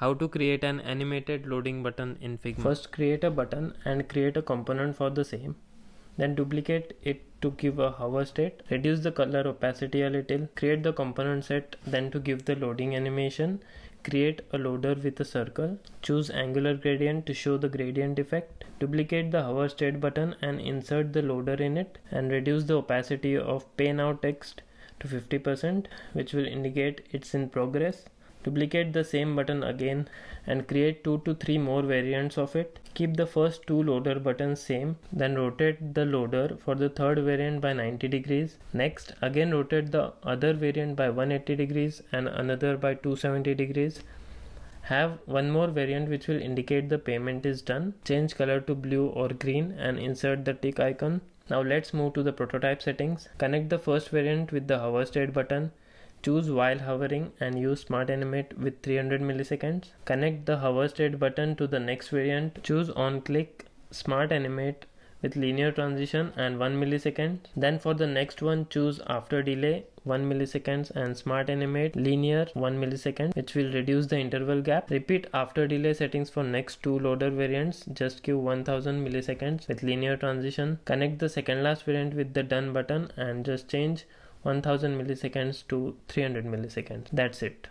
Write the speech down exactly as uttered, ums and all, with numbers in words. How to create an animated loading button in Figma? First, create a button and create a component for the same. Then duplicate it to give a hover state, reduce the color opacity a little, create the component set, then to give the loading animation, create a loader with a circle, choose angular gradient to show the gradient effect, duplicate the hover state button and insert the loader in it, and reduce the opacity of pay now text to fifty percent, which will indicate it's in progress. Duplicate the same button again and create two to three more variants of it. Keep the first two loader buttons same, then rotate the loader for the third variant by ninety degrees. Next, again rotate the other variant by one hundred eighty degrees and another by two hundred seventy degrees. Have one more variant which will indicate the payment is done. Change color to blue or green and insert the tick icon. Now let's move to the prototype settings. Connect the first variant with the hover state button. Choose while hovering and use Smart Animate with three hundred milliseconds. Connect the hover state button to the next variant. Choose on click Smart Animate with linear transition and one millisecond. Then for the next one, choose after delay one millisecond and Smart Animate linear one millisecond, which will reduce the interval gap. Repeat after delay settings for next two loader variants. Just give one thousand milliseconds with linear transition. Connect the second last variant with the done button and just change one thousand milliseconds to three hundred milliseconds. That's it.